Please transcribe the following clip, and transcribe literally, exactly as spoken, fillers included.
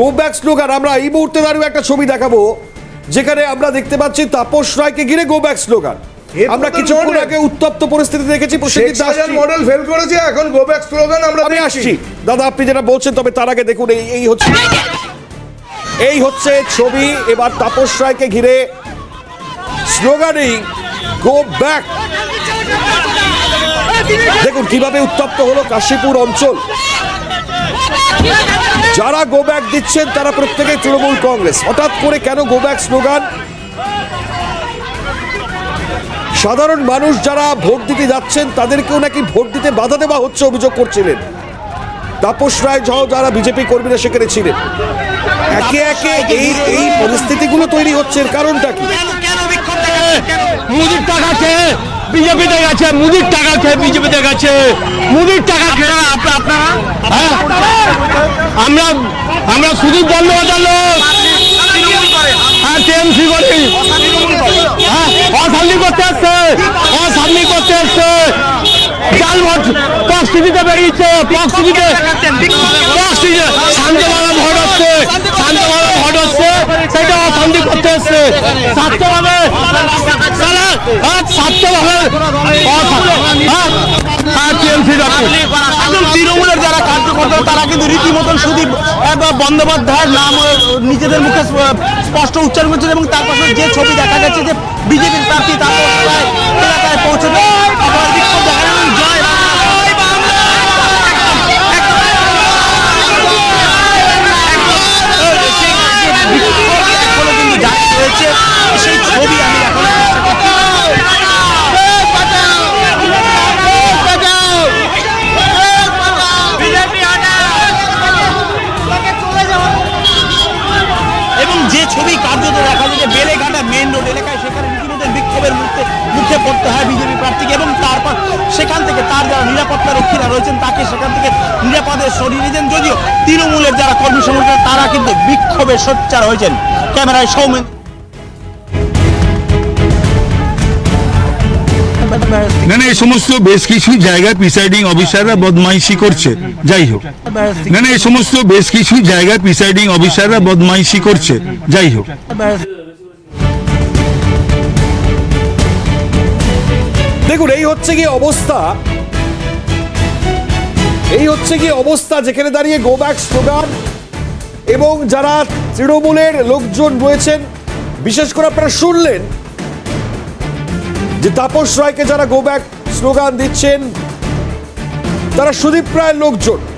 Go back slogan. আমরা এই মুহূর্তে দাঁড়িয়ে একটা ছবি দেখাবো যেখানে আমরা দেখতে পাচ্ছি তাপস রায়কে ঘিরে গো ব্যাক স্লোগান। আমরা কিছুক্ষণ আগে উত্তপ্ত পরিস্থিতি দেখেছি, এখন গো ব্যাক স্লোগান আমরা আসছি। দাদা আপনি যেটা বলছেন, তবে তার আগে দেখুন এই হচ্ছে এই হচ্ছে ছবি। এবার তাপস রায়কে ঘিরে স্লোগানেই গো ব্যাক। দেখুন কিভাবে উত্তপ্ত হলো কাশীপুর অঞ্চল। যারা গো ব্যাক দিচ্ছেন তারা প্রত্যেকে তৃণমূল কংগ্রেস। হঠাৎ করে কেন গো ব্যাক স্লোগান? সাধারণ মানুষ যারা ভোট দিতে যাচ্ছেন তাদেরকেও নাকি ভোট দিতে বাধা দেওয়া হচ্ছে অভিযোগ করছিলেন তাপস রায় সহ যারা বিজেপি কর্মীরা সেখানে ছিলেন। একে একে এই এই পরিস্থিতিগুলো তৈরি হচ্ছে। এর কারণটা কি? মুদির টাকা খেয়ে বিজেপিতে গেছে, মুদির টাকা খেয়ে বিজেপিতে গেছে, মুদির টাকা খেয়ে আপনারা আমরা আমরা শুধু বন্ধ লোক টিএমসি করি, অসামনি করতে আসছে, অসামনি করতে আসছে, চাল ভোট পক্সিতে বেরিয়েছে, পক্সিতে শান্তভাবে ভোট হচ্ছে, শান্তভাবে ভোট হচ্ছে, সেটা অসামনি করতে আসছে, স্বার্থভাবে তৃণমূলের যারা কার্যকর্তা তারা কিন্তু রীতিমতন সুদীপ বন্দ্যোপাধ্যায়ের নাম নিজেদের মুখে স্পষ্ট উচ্চারণ করছেন। এবং তার পাশে যে ছবি দেখা গেছে যে বিজেপির প্রার্থী তাপস এলাকায় পৌঁছবে। ছবি কার্যত দেখা যায় যে বেলেঘাটা মেইন রোড এলাকায় সেখানে রীতিমতো বিক্ষোভের মুখে মুখে পড়তে হয় বিজেপি প্রার্থীকে। এবং তারপর সেখান থেকে তার যারা নিরাপত্তা রক্ষীরা রয়েছেন তাকে সেখান থেকে নিরাপদে সরিয়ে নিয়েছেন। যদিও তৃণমূলের যারা কর্মী সংগঠন তারা কিন্তু বিক্ষোভে সোচ্চার হয়েছেন। ক্যামেরায় সৌমেন। না না, এই সমস্ত বেশ কিছু জায়গায় প্রিসাইডিং অফিসাররা বদমাইশি করছে। যাই হোক, না না, এই সমস্ত বেশ কিছু জায়গায় প্রিসাইডিং অফিসাররা বদমাইশি করছে। যাই হোক, দেখুন এই হচ্ছে কি অবস্থা, এই হচ্ছে কি অবস্থা যেখানে দাঁড়িয়ে গো ব্যাক স্লোগান। এবং যারা তৃণমূলের লোকজন রয়েছেন, বিশেষ করে আপনারা শুনলেন যে তাপস রায়কে যারা গো ব্যাক স্লোগান দিচ্ছেন তারা সুদীপ রায়ের লোকজন।